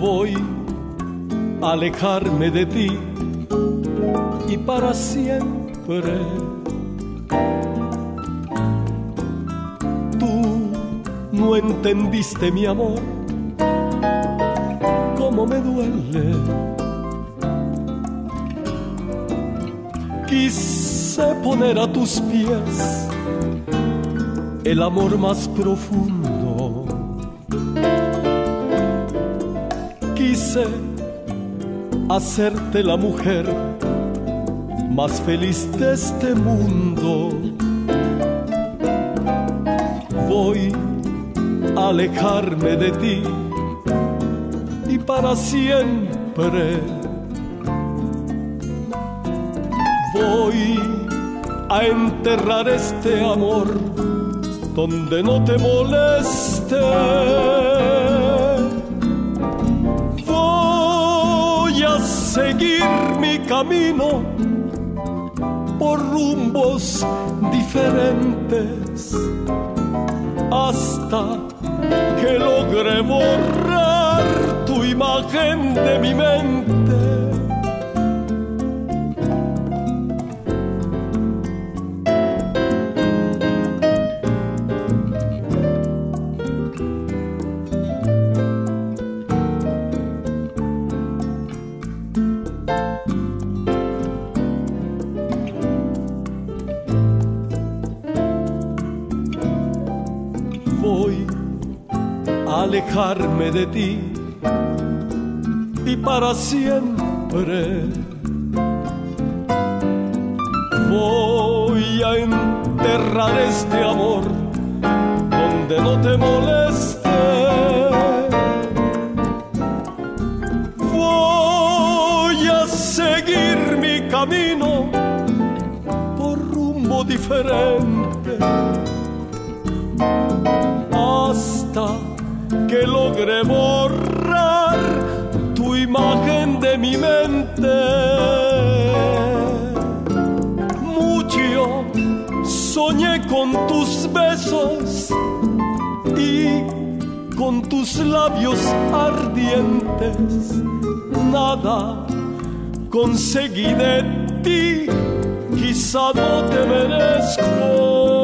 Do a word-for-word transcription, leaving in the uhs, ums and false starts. voy a alejarme de ti y para siempre. Tú no entendiste mi amor, cómo me duele. Quise poner a tus pies el amor más profundo. Quise hacerte la mujer más feliz de este mundo. Voy a alejarme de ti y para siempre. Voy a enterrar este amor donde no te moleste. Voy a seguir mi camino por rumbos diferentes hasta que logre borrar tu imagen de mi mente. Voy a alejarme de ti y para siempre. Voy a enterrar este amor donde no te moleste. Voy a seguir mi camino por rumbo diferente hasta que logre borrar tu imagen de mi mente. Mucho soñé con tus besos y con tus labios ardientes. Nada conseguí de ti, quizá no te merezco.